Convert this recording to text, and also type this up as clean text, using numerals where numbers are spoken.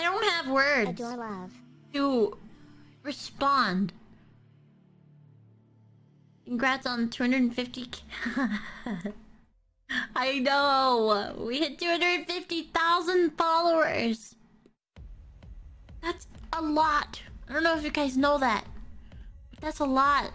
I don't have words to respond. Congrats on 250k. I know! We hit 250,000 followers! That's a lot. I don't know if you guys know that. That's a lot.